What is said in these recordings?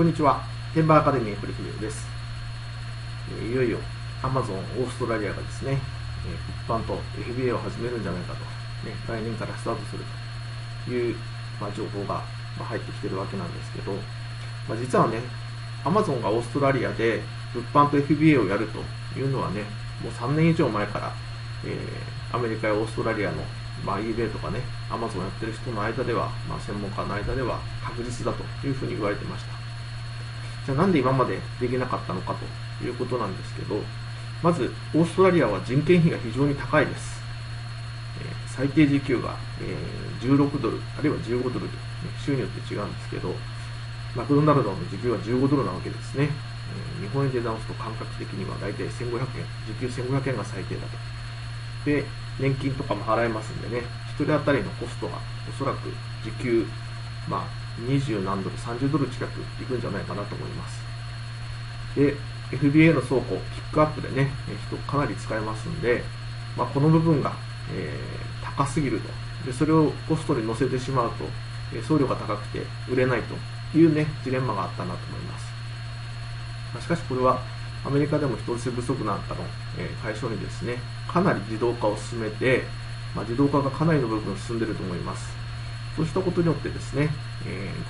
こんにちは。転売アカデミーフルヒデオです。いよいよ Amazon オーストラリアがですね、一般と FBA を始めるんじゃないかと、ね、来年からスタートするという、情報が入ってきてるわけなんですけど、実はね、Amazon がオーストラリアで物販と FBA をやるというのはね、もう3年以上前から、アメリカやオーストラリアのeBay とかね、Amazon やってる人の間では、専門家の間では確実だというふうに言われてました。じゃあなんで今までできなかったのかということなんですけど、まずオーストラリアは人件費が非常に高いです。最低時給が、16ドル、あるいは15ドルと、ね、州によって違うんですけど、マクドナルドの時給は15ドルなわけですね。日本円で直すと感覚的には大体1500円、時給1500円が最低だと。で、年金とかも払えますんでね、1人当たりのコストがおそらく時給、20何ドル、30ドル近くいくんじゃないかなと思います。で、FBA の倉庫、ピックアップでね、人かなり使えますんで、この部分が、高すぎると。で、それをコストに乗せてしまうと、送料が高くて売れないというね、ジレンマがあったなと思います。しかしこれは、アメリカでも人手不足なんかの解消にですね、かなり自動化を進めて、自動化がかなりの部分進んでいると思います。そうしたことによってですね、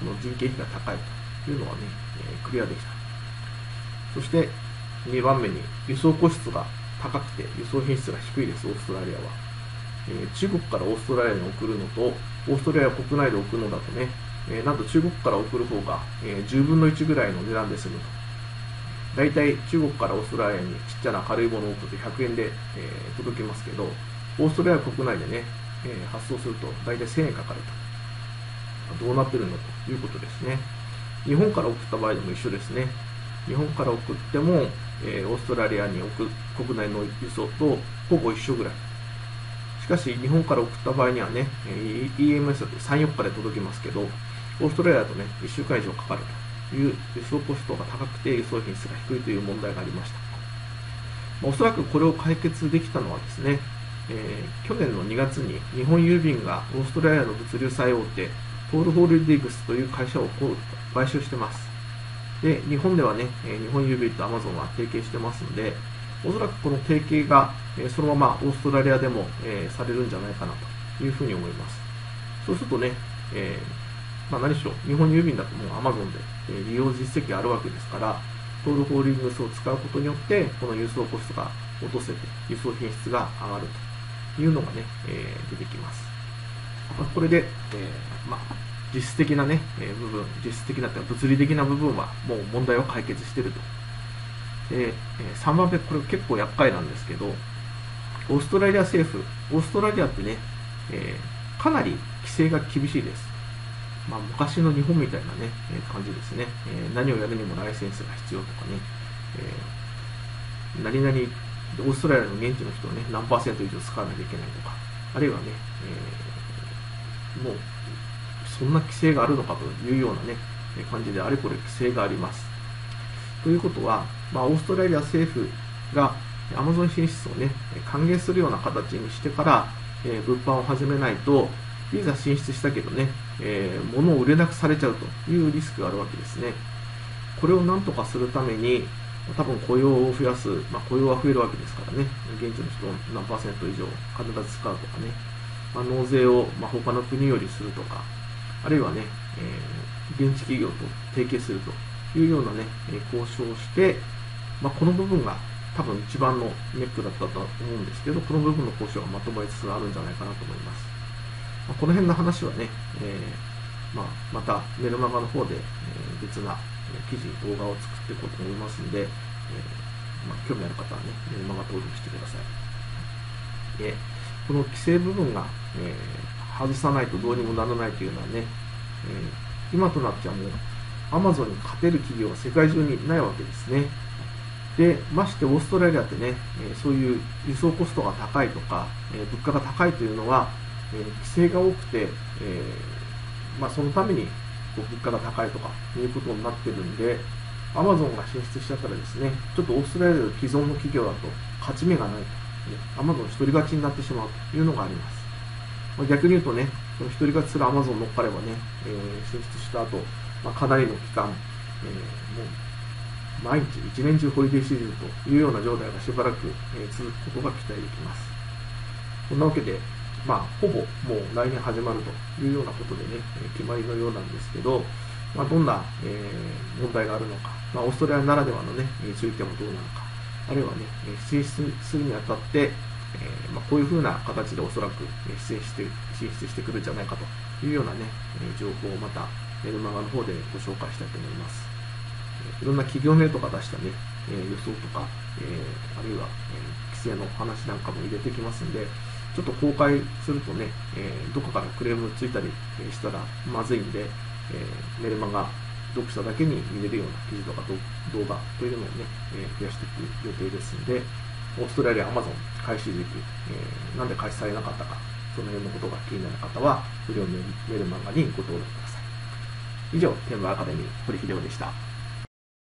この人件費が高いというのはね、クリアできた。そして2番目に輸送コストが高くて輸送品質が低いです、オーストラリアは。中国からオーストラリアに送るのと、オーストラリア国内で送るのだとね、なんと中国から送る方が10分の1ぐらいの値段で済むと。だいたい中国からオーストラリアにちっちゃな軽いものを送って100円で、届きますけど、オーストラリア国内でね、発送するとだいたい1000円かかると。どうなってるのということですね。日本から送った場合でも一緒ですね。日本から送っても、オーストラリアに送る国内の輸送とほぼ一緒ぐらい。しかし日本から送った場合にはね、EMS だと3、4日で届きますけど、オーストラリアだとね、1週間以上かかると。輸送コストが高くて輸送品質が低いという問題がありました。おそらくこれを解決できたのはですね、去年の2月に日本郵便がオーストラリアの物流最大手、ポール・ホールディングスという会社を買収してます。で、日本ではね、日本郵便と Amazon は提携してますので、おそらくこの提携がそのままオーストラリアでもされるんじゃないかなというふうに思います。そうするとね、何しろ日本郵便だともう Amazon で利用実績があるわけですから、ポールホールディングスを使うことによって、この輸送コストが落とせて、輸送品質が上がるというのがね、出てきます。これで、実質的なね、部分、実質的なというか物理的な部分はもう問題は解決していると。3番目、これ結構厄介なんですけど、オーストラリア政府、オーストラリアってね、かなり規制が厳しいです。昔の日本みたいなね、感じですね。何をやるにもライセンスが必要とかね、何々、オーストラリアの現地の人をね、何%以上使わなきゃいけないとか、あるいはね、もう、そんな規制があるのかというようなね、感じであれこれ規制があります。ということは、オーストラリア政府が Amazon 進出をね、歓迎するような形にしてから、物販を始めないと、いざ進出したけどね、物を売れなくされちゃうというリスクがあるわけですね。これをなんとかするために、多分雇用を増やす、雇用は増えるわけですからね、現地の人を何%以上必ず使うとかね、納税を他の国よりするとか、あるいはね、現地企業と提携するというようなね、交渉をして、この部分が多分一番のネックだったと思うんですけど、この部分の交渉がまとまりつつあるんじゃないかなと思います。この辺の話はね、またメルマガの方で別な記事、動画を作っていこうと思いますので、興味ある方はね、メルマガ登録してください。で、この規制部分が、外さないとどうにもならないというのはね、今となっちゃもう Amazon に勝てる企業は世界中にないわけですね。で、ましてオーストラリアってね、そういう輸送コストが高いとか、物価が高いというのは、規制が多くて、そのために物価が高いとかいうことになってるんで、Amazon が進出しちゃったらですね、ちょっとオーストラリアの既存の企業だと勝ち目がないと、Amazon 一人勝ちになってしまうというのがあります。逆に言うとね、一人勝ちする Amazon 乗っかればね、進出した後、かなりの期間、もう毎日一年中ホリデーシーズンというような状態がしばらく、続くことが期待できます。こんなわけで、ほぼもう来年始まるというようなことでね、決まりのようなんですけど、どんな、問題があるのか、オーストラリアならではのね、注意点もどうなのか、あるいはね、出演するにあたって、こういうふうな形でおそらく進出してくるんじゃないかというようなね、情報をまたメルマガの方でご紹介したいと思います。いろんな企業名とか出したね、予想とか、あるいは、規制の話なんかも入れてきますんで、ちょっと公開するとね、どこからクレームついたりしたらまずいんで、メルマガ読者だけに見れるような記事とか動画というのをね、増やしていく予定ですので、オーストラリア、アマゾン開始時期、なんで開始されなかったか、その辺のことが気になる方は、無料メルマガにご登録ください。以上、転売アカデミー、堀秀夫でした。